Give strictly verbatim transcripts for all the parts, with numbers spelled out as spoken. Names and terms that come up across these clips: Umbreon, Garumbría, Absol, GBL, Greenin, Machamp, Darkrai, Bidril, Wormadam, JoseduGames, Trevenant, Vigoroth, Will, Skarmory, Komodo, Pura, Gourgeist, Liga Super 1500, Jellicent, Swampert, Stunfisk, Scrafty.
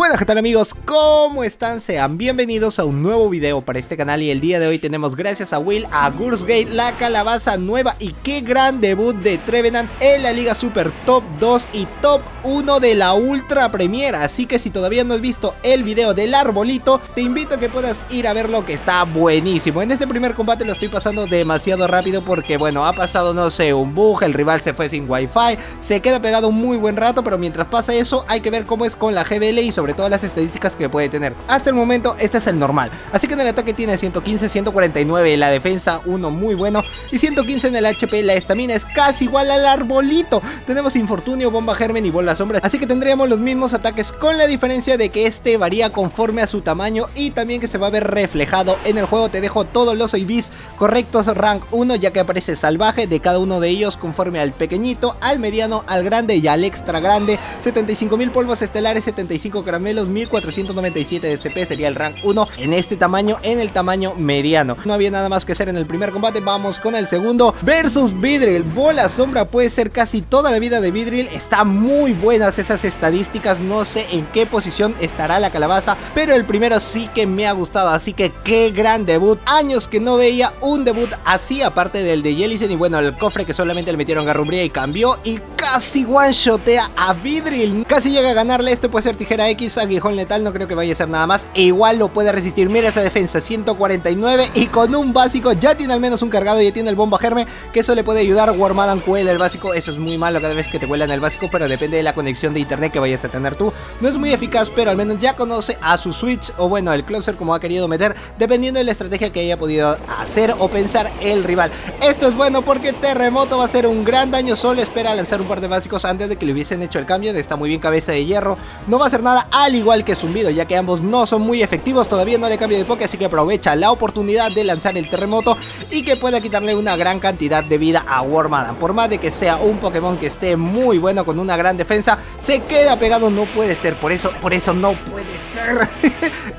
Buenas, ¿qué tal amigos? ¿Cómo están? Sean bienvenidos a un nuevo video para este canal y el día de hoy tenemos gracias a Will, a Gourgeist, la calabaza nueva y qué gran debut de Trevenant en la Liga Super Top dos y Top uno de la Ultra Premier. Así que si todavía no has visto el video del arbolito, te invito a que puedas ir a verlo que está buenísimo. En este primer combate lo estoy pasando demasiado rápido porque bueno, ha pasado no sé, un bug, el rival se fue sin wifi, se queda pegado un muy buen rato, pero mientras pasa eso hay que ver cómo es con la G B L y sobre todas las estadísticas que puede tener. Hasta el momento este es el normal, así que en el ataque tiene ciento quince, ciento cuarenta y nueve, la defensa uno muy bueno y ciento quince en el H P. La estamina es casi igual al arbolito, tenemos infortunio, bomba germen y bola sombra, así que tendríamos los mismos ataques con la diferencia de que este varía conforme a su tamaño y también que se va a ver reflejado en el juego. Te dejo todos los I Vs correctos rank uno, ya que aparece salvaje de cada uno de ellos conforme al pequeñito, al mediano, al grande y al extra grande. Setenta y cinco mil polvos estelares, setenta y cinco caramelos, mil cuatrocientos noventa y siete de C P sería el rank uno en este tamaño, en el tamaño mediano. No había nada más que hacer en el primer combate, vamos con el segundo versus Bidril. Bola sombra puede ser casi toda la vida de Bidril, está muy buenas esas estadísticas, no sé en qué posición estará la calabaza, pero el primero sí que me ha gustado, así que qué gran debut, años que no veía un debut así aparte del de Jellicent. Y bueno, el cofre que solamente le metieron Garumbría y cambió y casi one shotea a Bidril, casi llega a ganarle. Este puede ser tijera X, aguijón letal, no creo que vaya a ser nada más, e igual lo puede resistir. Mira esa defensa, ciento cuarenta y nueve, y con un básico ya tiene al menos un cargado, ya tiene el bomba germe, que eso le puede ayudar. Wormadam cuela el básico, eso es muy malo cada vez que te cuelan el básico, pero depende de la conexión de internet que vayas a tener tú, no es muy eficaz, pero al menos ya conoce a su switch, o bueno, el closer como ha querido meter, dependiendo de la estrategia que haya podido hacer o pensar el rival. Esto es bueno porque terremoto va a hacer un gran daño, solo espera lanzar un par de básicos antes de que le hubiesen hecho el cambio. Está muy bien cabeza de hierro, no va a hacer nada, al igual que zumbido, ya que ambos no son muy efectivos. Todavía no le cambio de poke, así que aprovecha la oportunidad de lanzar el terremoto y que pueda quitarle una gran cantidad de vida a Wormadam. Por más de que sea un Pokémon que esté muy bueno con una gran defensa, se queda pegado, no puede ser, por eso, por eso no puede ser.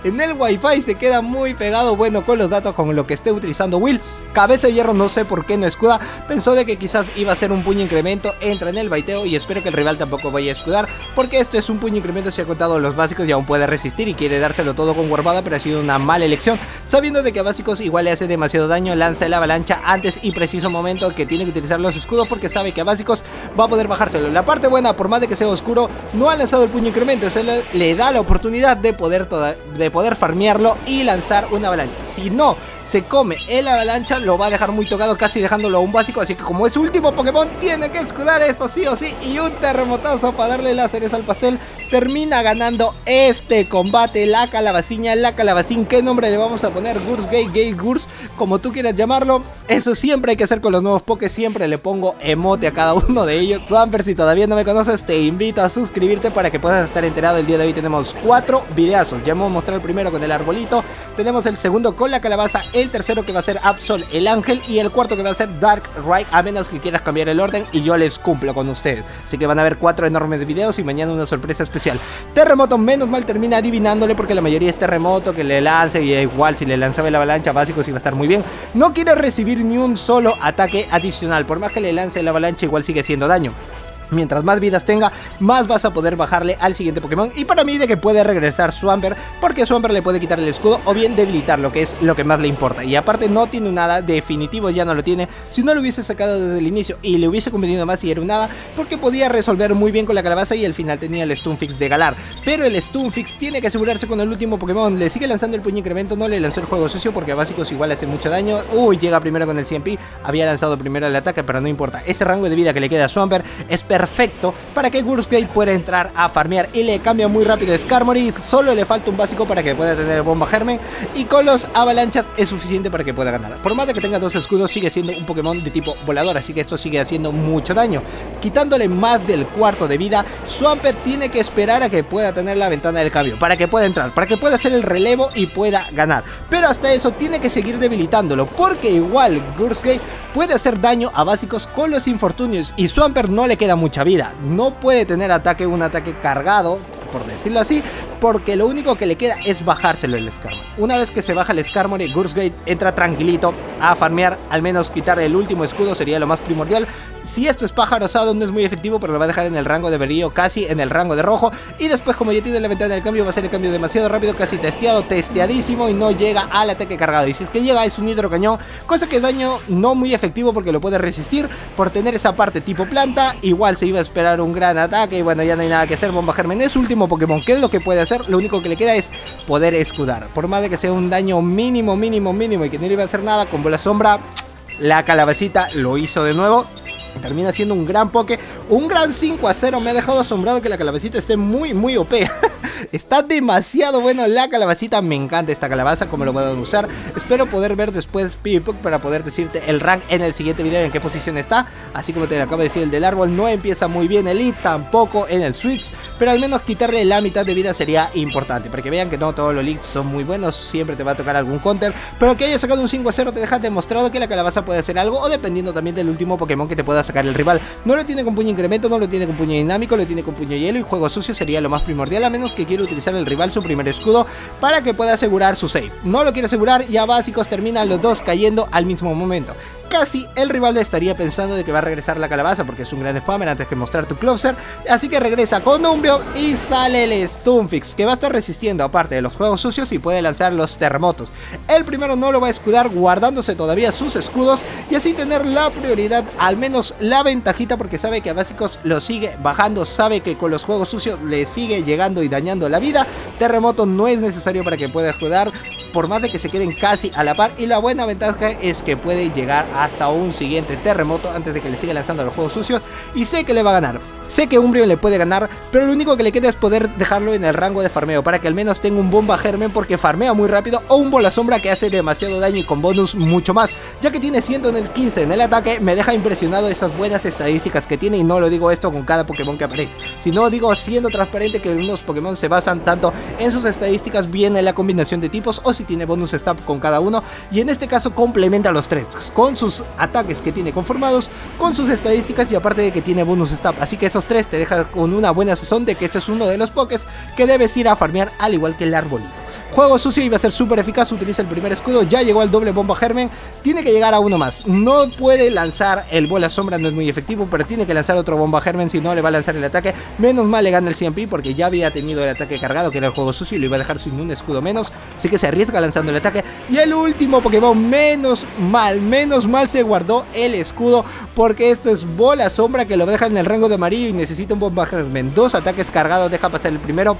En el wifi se queda muy pegado. Bueno, con los datos con lo que esté utilizando Will, cabeza de hierro no sé por qué no escuda, pensó de que quizás iba a ser un puño incremento, entra en el baiteo y espero que el rival tampoco vaya a escudar, porque esto es un puño incremento, se ha contado los básicos y aún puede resistir y quiere dárselo todo con Wormadam, pero ha sido una mala elección, sabiendo de que a básicos igual le hace demasiado daño. Lanza la avalancha antes y preciso momento que tiene que utilizar los escudos, porque sabe que a básicos va a poder bajárselo. La parte buena, por más de que sea oscuro, no ha lanzado el puño incremento, eso le, le da la oportunidad de poder, toda, de poder farmearlo y lanzar una avalancha. Si no se come el avalancha, lo va a dejar muy tocado, casi dejándolo a un básico, así que como es su último Pokémon, tiene que escudar esto sí o sí, y un terremotazo para darle la cereza al pastel. Termina ganando este combate la calabaciña, la calabacín, qué nombre le vamos a poner, Gourgeist, Gay Gours, como tú quieras llamarlo. Eso siempre hay que hacer con los nuevos Pokés, siempre le pongo emote a cada uno de ellos. Swampert, si todavía no me conoces, te invito a suscribirte para que puedas estar enterado. El día de hoy tenemos cuatro videazos, ya hemos mostrado el primero con el arbolito, tenemos el segundo con la calabaza, el tercero que va a ser Absol, el ángel, y el cuarto que va a ser Darkrai, a menos que quieras cambiar el orden y yo les cumplo con ustedes. Así que van a ver cuatro enormes videos y mañana una sorpresa especial. Terremoto, menos mal termina adivinándole, porque la mayoría es terremoto, que le lance, y igual si le lanzaba la avalancha básico sí va a estar muy bien. No quiere recibir ni un solo ataque adicional, por más que le lance la avalancha igual sigue haciendo daño. Mientras más vidas tenga, más vas a poder bajarle al siguiente Pokémon. Y para mí de que puede regresar Swampert, porque Swampert le puede quitar el escudo o bien debilitarlo, que es lo que más le importa. Y aparte no tiene un hada definitivo, ya no lo tiene. Si no lo hubiese sacado desde el inicio y le hubiese convenido más si era un hada, porque podía resolver muy bien con la calabaza y al final tenía el Stunfisk de Galar. Pero el Stunfisk tiene que asegurarse con el último Pokémon. Le sigue lanzando el puño incremento, no le lanzó el juego sucio porque a básicos igual hace mucho daño. Uy, llega primero con el cien P, había lanzado primero el ataque, pero no importa. Ese rango de vida que le queda a Swampert es perfecto. Perfecto para que Gourgeist pueda entrar a farmear y le cambia muy rápido Skarmory. Solo le falta un básico para que pueda tener bomba germen y con los avalanchas es suficiente para que pueda ganar. Por más de que tenga dos escudos, sigue siendo un Pokémon de tipo volador, así que esto sigue haciendo mucho daño, quitándole más del cuarto de vida. Swampert tiene que esperar a que pueda tener la ventana del cambio para que pueda entrar, para que pueda hacer el relevo y pueda ganar, pero hasta eso tiene que seguir debilitándolo, porque igual Gourgeist puede hacer daño a básicos con los infortunios y Swampert no le queda mucho mucha vida, no puede tener ataque, un ataque cargado por decirlo así, porque lo único que le queda es bajárselo el Skarmory. Una vez que se baja el Skarmory, Gourgeist entra tranquilito a farmear, al menos quitar el último escudo sería lo más primordial. Si esto es pájaro osado no es muy efectivo, pero lo va a dejar en el rango de brillo, casi en el rango de rojo. Y después, como ya tiene la ventana del cambio, va a ser el cambio demasiado rápido, casi testeado, testeadísimo, y no llega al ataque cargado. Y si es que llega es un hidrocañón, cosa que daño no muy efectivo porque lo puede resistir por tener esa parte tipo planta. Igual se iba a esperar un gran ataque y bueno, ya no hay nada que hacer. Bomba Germen es su último Pokémon, ¿qué es lo que puede hacer? Lo único que le queda es poder escudar, por más de que sea un daño mínimo, mínimo, mínimo y que no le iba a hacer nada. Con bola sombra, la calabacita lo hizo de nuevo. Termina siendo un gran poke, un gran cinco a cero. Me ha dejado asombrado que la calabacita esté muy muy O P. Está demasiado bueno la calabacita, me encanta esta calabaza, como lo puedan usar. Espero poder ver después PvPook para poder decirte el rank en el siguiente video, en qué posición está. Así como te lo acabo de decir, el del árbol no empieza muy bien, el I tampoco en el Switch, pero al menos quitarle la mitad de vida sería importante, para que vean que no todos los leaks son muy buenos, siempre te va a tocar algún counter. Pero que haya sacado un cinco a cero te deja demostrado que la calabaza puede hacer algo, o dependiendo también del último Pokémon que te pueda sacar el rival. No lo tiene con puño incremento, no lo tiene con puño dinámico, lo tiene con puño hielo, y juego sucio sería lo más primordial, a menos que quiere utilizar el rival su primer escudo para que pueda asegurar su save. No lo quiere asegurar y a básicos terminan los dos cayendo al mismo momento. Casi el rival estaría pensando de que va a regresar la calabaza porque es un gran spammer antes que mostrar tu closer, así que regresa con Umbreon y sale el Stunfisk, que va a estar resistiendo aparte de los juegos sucios y puede lanzar los terremotos. El primero no lo va a escudar, guardándose todavía sus escudos y así tener la prioridad, al menos la ventajita, porque sabe que a básicos lo sigue bajando, sabe que con los juegos sucios le sigue llegando y dañando la vida. Terremoto no es necesario para que pueda escudar, por más de que se queden casi a la par, y la buena ventaja es que puede llegar hasta un siguiente terremoto antes de que le siga lanzando los juegos sucios, y sé que le va a ganar, sé que Umbreon le puede ganar, pero lo único que le queda es poder dejarlo en el rango de farmeo, para que al menos tenga un bomba germen porque farmea muy rápido, o un bola sombra que hace demasiado daño y con bonus mucho más, ya que tiene ciento en el quince en el ataque. Me deja impresionado esas buenas estadísticas que tiene, y no lo digo esto con cada Pokémon que aparece, sino digo siendo transparente que unos Pokémon se basan tanto en sus estadísticas, bien en la combinación de tipos, o si tiene bonus stab con cada uno, y en este caso complementa los tres con sus ataques que tiene conformados, con sus estadísticas y aparte de que tiene bonus stab, así que esos tres te dejan con una buena sazón de que este es uno de los pokés que debes ir a farmear, al igual que el arbolito. Juego sucio iba a ser súper eficaz, utiliza el primer escudo, ya llegó al doble bomba germen, tiene que llegar a uno más, no puede lanzar el bola sombra, no es muy efectivo, pero tiene que lanzar otro bomba germen, si no le va a lanzar el ataque. Menos mal le gana el cien P porque ya había tenido el ataque cargado que era el juego sucio y lo iba a dejar sin un escudo menos, así que se arriesga lanzando el ataque. Y el último Pokémon, menos mal, menos mal se guardó el escudo, porque esto es bola sombra que lo deja en el rango de amarillo y necesita un bomba germen. Dos ataques cargados, deja pasar el primero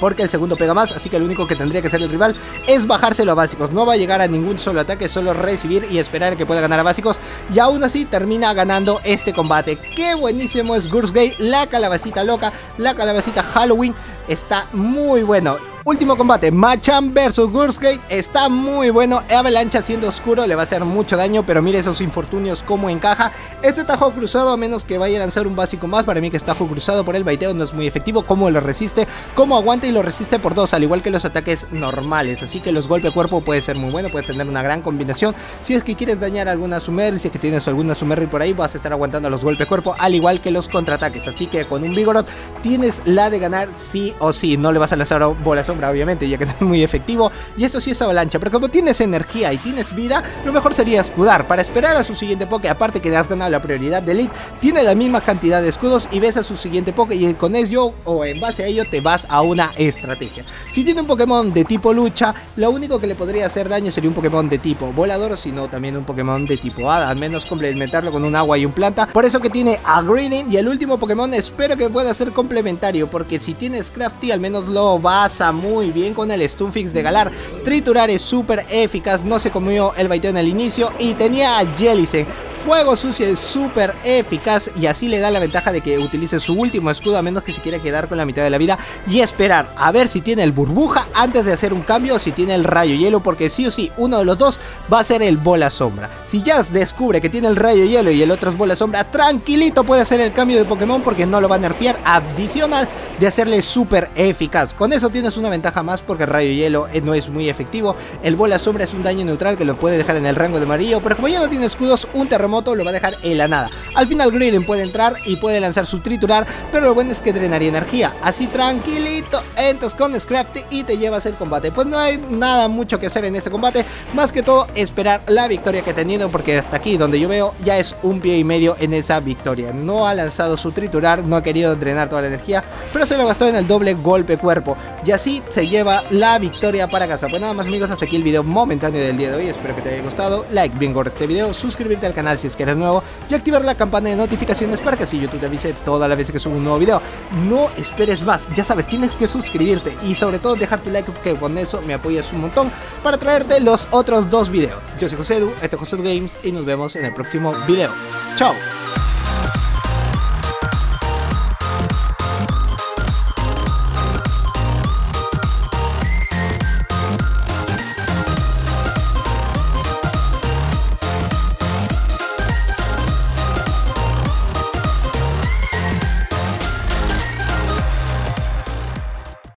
porque el segundo pega más, así que lo único que tendría que hacer el rival es bajárselo a básicos. No va a llegar a ningún solo ataque, solo recibir y esperar que pueda ganar a básicos, y aún así termina ganando este combate. Qué buenísimo es Gourgeist, la calabacita loca, la calabacita Halloween, está muy bueno. Último combate, Machamp versus Gourgeist, está muy bueno. Avalancha siendo oscuro le va a hacer mucho daño, pero mire esos infortunios cómo encaja. Este tajo cruzado, a menos que vaya a lanzar un básico más, para mí que está cruzado por el baiteo no es muy efectivo. Cómo lo resiste, cómo aguanta y lo resiste por dos, al igual que los ataques normales. Así que los golpe a cuerpo puede ser muy bueno, puedes tener una gran combinación. Si es que quieres dañar alguna Sumerry, si es que tienes alguna Sumerry por ahí, vas a estar aguantando los golpes a cuerpo, al igual que los contraataques. Así que con un Vigoroth tienes la de ganar sí o sí. No le vas a lanzar bola sombra, obviamente, ya que no es muy efectivo, y esto sí es avalancha, pero como tienes energía y tienes vida, lo mejor sería escudar para esperar a su siguiente poke. Aparte que has ganado la prioridad de elite, tiene la misma cantidad de escudos y ves a su siguiente poke, y con ello o en base a ello te vas a una estrategia. Si tiene un Pokémon de tipo lucha, lo único que le podría hacer daño sería un Pokémon de tipo volador, sino también un Pokémon de tipo hada, al menos complementarlo con un agua y un planta. Por eso que tiene a Greenin, y el último Pokémon espero que pueda ser complementario, porque si tienes Scrafty al menos lo vas a muy bien con el Stunfisk de Galar. Triturar es súper eficaz, no se comió el baiteo en el inicio, y tenía a Jellicent. Juego sucio es súper eficaz y así le da la ventaja de que utilice su último escudo, a menos que se quiera quedar con la mitad de la vida y esperar a ver si tiene el burbuja antes de hacer un cambio, o si tiene el rayo hielo, porque sí o sí uno de los dos va a ser el bola sombra. Si Jazz descubre que tiene el rayo hielo y el otro es bola sombra, tranquilito puede hacer el cambio de Pokémon porque no lo va a nerfear, adicional de hacerle súper eficaz. Con eso tienes una ventaja más porque el rayo hielo no es muy efectivo, el bola sombra es un daño neutral que lo puede dejar en el rango de amarillo, pero como ya no tiene escudos, un terremoto moto lo va a dejar en la nada. Al final Greenin puede entrar y puede lanzar su triturar, pero lo bueno es que drenaría energía. Así tranquilito entras con Scrafty y te llevas el combate. Pues no hay nada mucho que hacer en este combate, más que todo esperar la victoria que ha tenido, porque hasta aquí donde yo veo ya es un pie y medio en esa victoria. No ha lanzado su triturar, no ha querido drenar toda la energía, pero se lo gastó en el doble golpe cuerpo y así se lleva la victoria para casa. Pues nada más amigos, hasta aquí el video momentáneo del día de hoy. Espero que te haya gustado, like bien gordo este video, suscribirte al canal si es que eres nuevo y activar la campana de notificaciones para que así YouTube te avise todas las veces que subo un nuevo video. No esperes más, ya sabes, tienes que suscribirte y sobre todo dejar tu like, porque con eso me apoyas un montón para traerte los otros dos videos. Yo soy JoseduGames, esto es JoseduGames y nos vemos en el próximo video. Chao.